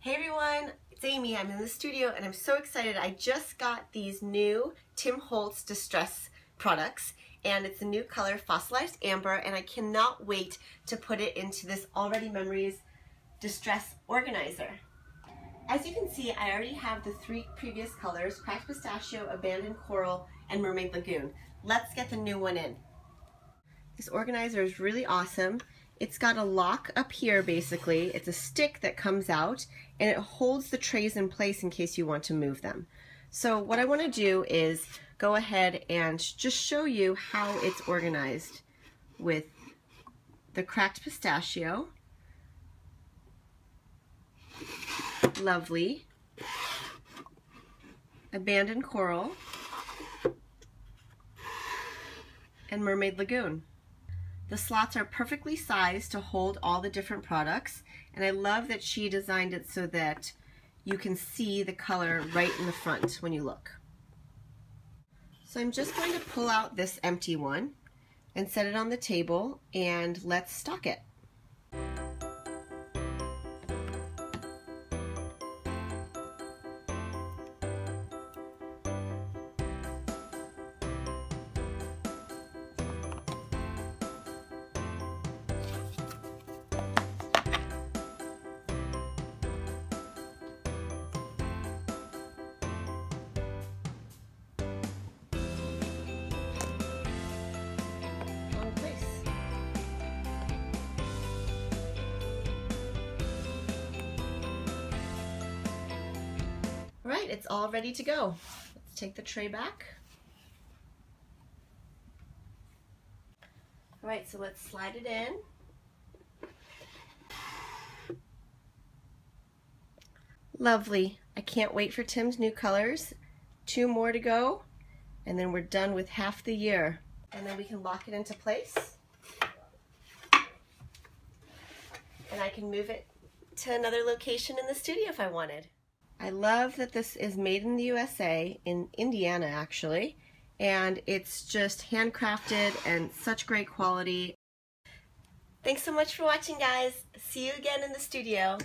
Hey everyone, it's Amy. I'm in the studio and I'm so excited. I just got these new Tim Holtz Distress products and it's the new color Fossilized Amber, and I cannot wait to put it into this Already Memories Distress Organizer. As you can see, I already have the three previous colors, Cracked Pistachio, Abandoned Coral, and Mermaid Lagoon. Let's get the new one in. This organizer is really awesome. It's got a lock up here, basically. It's a stick that comes out and it holds the trays in place in case you want to move them. So what I want to do is go ahead and just show you how it's organized with the Cracked Pistachio. Lovely. Abandoned Coral. And Mermaid Lagoon. The slots are perfectly sized to hold all the different products, and I love that she designed it so that you can see the color right in the front when you look. So I'm just going to pull out this empty one and set it on the table, and let's stock it. Alright, it's all ready to go. Let's take the tray back. Alright, so let's slide it in. Lovely. I can't wait for Tim's new colors. Two more to go, and then we're done with half the year. And then we can lock it into place. And I can move it to another location in the studio if I wanted. I love that this is made in the USA, in Indiana actually, and it's just handcrafted and such great quality. Thanks so much for watching, guys. See you again in the studio.